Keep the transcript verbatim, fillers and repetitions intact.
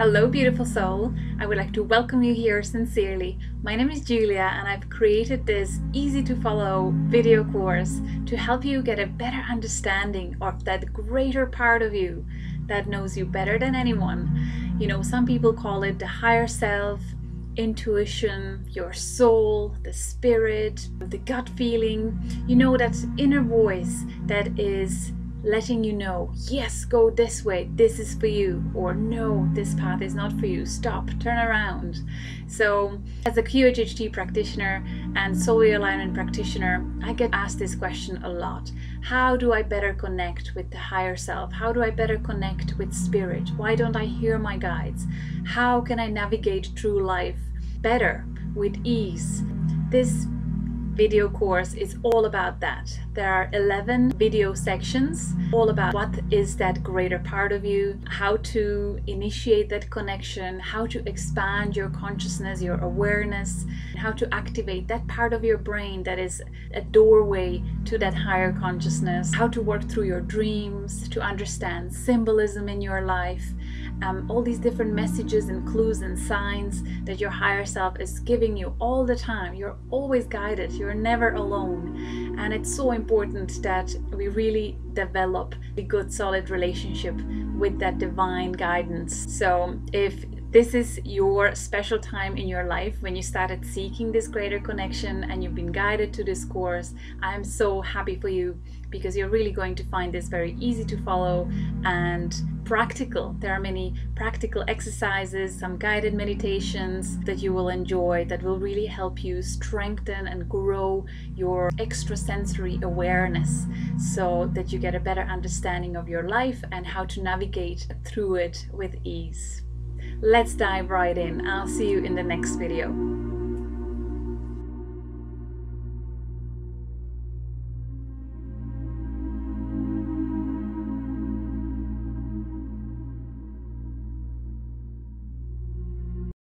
Hello beautiful soul, I would like to welcome you here sincerely. My name is Julia and I've created this easy to follow video course to help you get a better understanding of that greater part of you that knows you better than anyone. You know, some people call it the higher self, intuition, your soul, the spirit, the gut feeling. You know, that inner voice that is letting you know, yes, go this way, this is for you, or no, this path is not for you, stop, turn around. So as a Q H H T practitioner and soul alignment practitioner, I get asked this question a lot. How do I better connect with the higher self? How do I better connect with spirit? Why don't I hear my guides? How can I navigate through life better, with ease? This video course is all about that. There are eleven video sections all about what is that greater part of you, how to initiate that connection, how to expand your consciousness, your awareness, how to activate that part of your brain that is a doorway to that higher consciousness, how to work through your dreams, to understand symbolism in your life, um, all these different messages and clues and signs that your higher self is giving you all the time. You're always guided. You're never alone, and it's so important that we really develop a good solid relationship with that divine guidance. So if this is your special time in your life when you started seeking this greater connection and you've been guided to this course, I'm so happy for you, because you're really going to find this very easy to follow and practical. There are many practical exercises, some guided meditations that you will enjoy that will really help you strengthen and grow your extrasensory awareness so that you get a better understanding of your life and how to navigate through it with ease. Let's dive right in. I'll see you in the next video.